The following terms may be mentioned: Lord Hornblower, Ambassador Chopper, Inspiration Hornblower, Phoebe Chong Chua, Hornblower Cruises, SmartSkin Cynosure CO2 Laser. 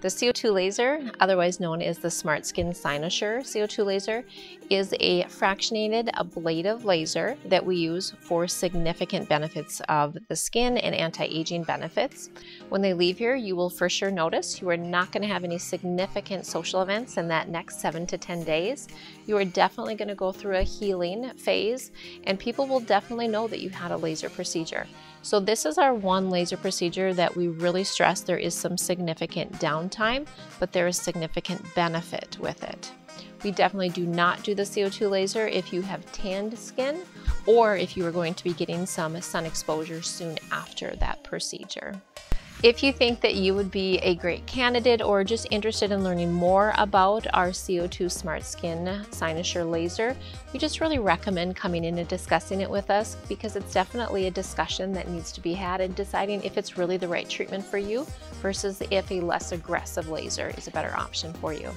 The CO2 laser, otherwise known as the SmartSkin Cynosure CO2 laser, is a fractionated ablative laser that we use for significant benefits of the skin and anti-aging benefits. When they leave here, you will for sure notice you are not going to have any significant social events in that next 7 to 10 days. You are definitely going to go through a healing phase, and people will definitely know that you had a laser procedure. So this is our one laser procedure that we really stress. There is some significant downtime, but there is significant benefit with it. We definitely do not do the CO2 laser if you have tanned skin or if you are going to be getting some sun exposure soon after that procedure. If you think that you would be a great candidate or just interested in learning more about our CO2 Smart Skin Cynosure laser, we just really recommend coming in and discussing it with us, because it's definitely a discussion that needs to be had in deciding if it's really the right treatment for you versus if a less aggressive laser is a better option for you.